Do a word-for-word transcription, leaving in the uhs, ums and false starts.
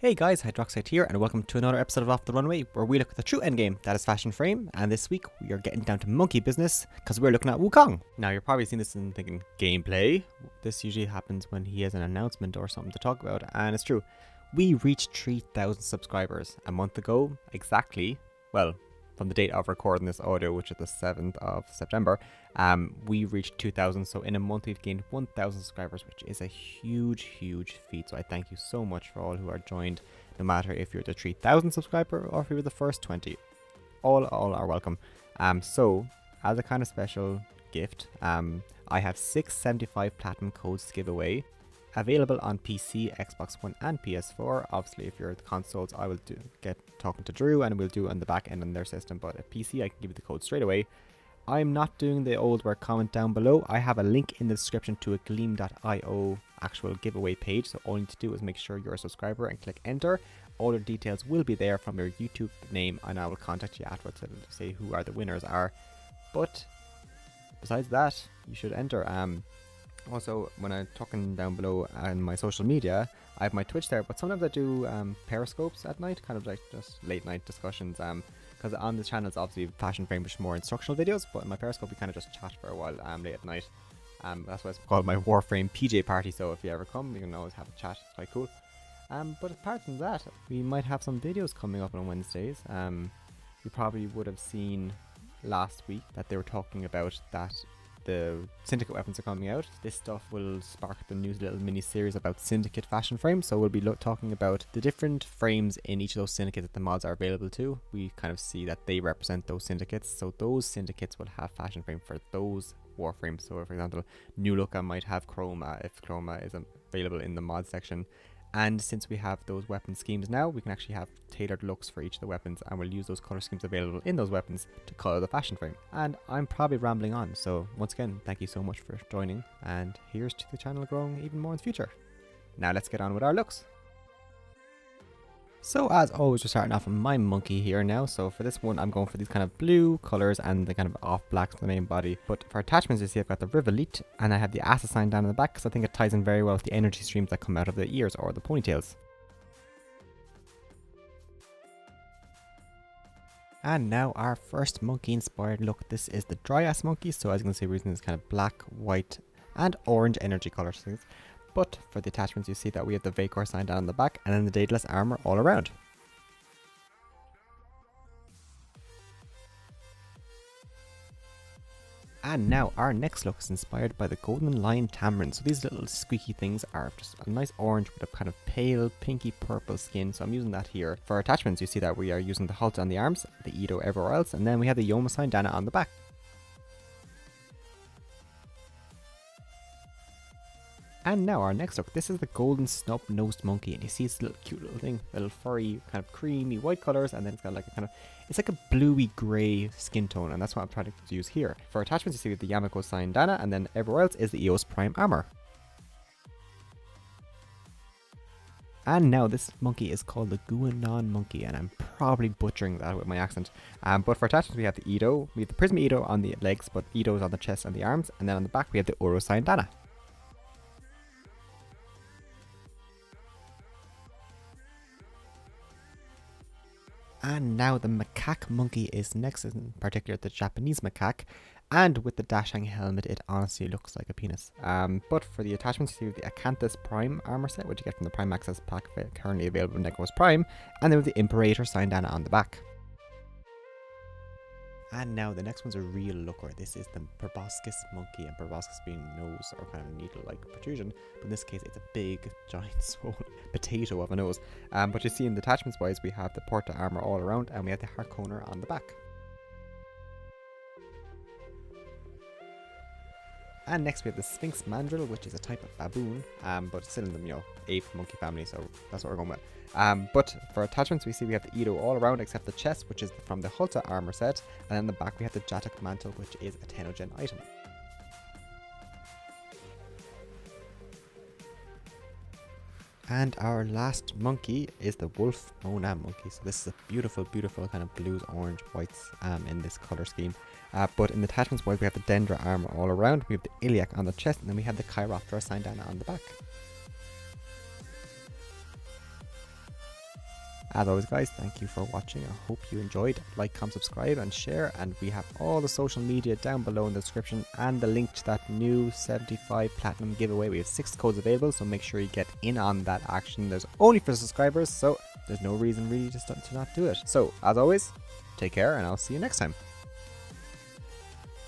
Hey guys, Hydroxate here, and welcome to another episode of Off The Runway, where we look at the true endgame, that is Fashion Frame, and this week we are getting down to monkey business, because we're looking at Wukong. Now, you're probably seeing this and thinking, gameplay? This usually happens when he has an announcement or something to talk about, and it's true. We reached three thousand subscribers a month ago, exactly, well, from the date of recording this audio, which is the seventh of September, um, we reached two thousand, so in a month we've gained one thousand subscribers, which is a huge, huge feat, so I thank you so much for all who are joined, no matter if you're the three thousand subscriber or if you were the first twenty, all, all are welcome. Um, so, as a kind of special gift, um, I have six seventy-five Platinum codes to give away, available on P C, Xbox One and P S four. Obviously, if you're at the consoles, I will do, get talking to Drew and we'll do it on the back end on their system, but at P C, I can give you the code straight away. I'm not doing the old where comment down below. I have a link in the description to a gleam dot i o actual giveaway page, so all you need to do is make sure you're a subscriber and click enter. All your details will be there from your YouTube name, and I will contact you afterwards and say who are the winners are. But besides that, you should enter. Um, Also, when I'm talking down below on my social media, I have my Twitch there, but sometimes I do um, periscopes at night, kind of like just late night discussions, because um, on this channel it's obviously Fashion Frame, which is more instructional videos, but in my periscope we kind of just chat for a while um, late at night. Um, that's why it's called my Warframe P J Party, so if you ever come, you can always have a chat, it's quite cool. Um, but apart from that, we might have some videos coming up on Wednesdays. Um, you probably would have seen last week that they were talking about that the Syndicate weapons are coming out. This stuff will spark the new little mini-series about Syndicate Fashion Frames, so we'll be lo talking about the different frames in each of those syndicates that the mods are available to. We kind of see that they represent those syndicates, so those syndicates will have Fashion Frame for those Warframes. So for example, New Looker might have Chroma if Chroma is available in the mod section. And since we have those weapon schemes now, we can actually have tailored looks for each of the weapons, and we'll use those color schemes available in those weapons to color the Fashion Frame. And I'm probably rambling on, so once again, thank you so much for joining, and here's to the channel growing even more in the future. Now let's get on with our looks. So as always, we're starting off with my monkey here now. So for this one, I'm going for these kind of blue colours and the kind of off blacks for the main body. But for attachments, you see I've got the Rivolete, and I have the Asa sign down in the back, because I think it ties in very well with the energy streams that come out of the ears or the ponytails. And now our first monkey inspired look. This is the dry ass monkey. So as you can see, we're using this kind of black, white and orange energy colours. But for the attachments, you see that we have the Vaykor sign down on the back and then the Daedalus armor all around. And now our next look is inspired by the Golden Lion Tamarin. So these little squeaky things are just a nice orange with a kind of pale pinky purple skin. So I'm using that here. For attachments, you see that we are using the Hulta on the arms, the Edo everywhere else, and then we have the Yoma sign down on the back. And now our next look, this is the golden snub-nosed monkey, and you see this little cute little thing, little furry, kind of creamy white colours, and then it's got like a kind of, it's like a bluey grey skin tone, and that's what I'm trying to use here. For attachments, you see the Yamako Syndana, and then everywhere else is the Eos Prime Armor. And now this monkey is called the Guenon Monkey, and I'm probably butchering that with my accent. Um, but for attachments, we have the Edo, we have the Prism Edo on the legs, but Edo's on the chest and the arms, and then on the back we have the Oro Syndana. And now the macaque monkey is next, in particular the Japanese macaque, and with the Dashang helmet it honestly looks like a penis. Um, but for the attachments, you see the Acanthus Prime armor set, which you get from the Prime Access pack currently available in Nekros Prime, and then with the Imperator sign down on the back. And now the next one's a real looker. This is the proboscis monkey, and proboscis being nose or kind of needle-like protrusion, but in this case it's a big, giant, swollen potato of a nose. Um, but you see in the attachments-wise, we have the porta armor all around, and we have the harconer on the back. And next we have the Sphinx Mandrill, which is a type of baboon, um, but still in the, you know, ape monkey family, so that's what we're going with. Um, but for attachments, we see we have the Edo all around except the chest, which is from the Hulta armor set, and then in the back we have the Jatak Mantle, which is a Tenogen item. And our last monkey is the Wolf Mona monkey. So this is a beautiful, beautiful kind of blues, orange, whites um, in this color scheme. Uh, but in the attachments wise, we have the Dendra armor all around, we have the iliac on the chest, and then we have the Chiroptera sign down on the back. As always guys, thank you for watching. I hope you enjoyed. Like, comment, subscribe and share, and we have all the social media down below in the description and the link to that new seventy-five platinum giveaway. We have six codes available, so make sure you get in on that action. There's only for subscribers, so there's no reason really just to not do it. So as always, take care and I'll see you next time.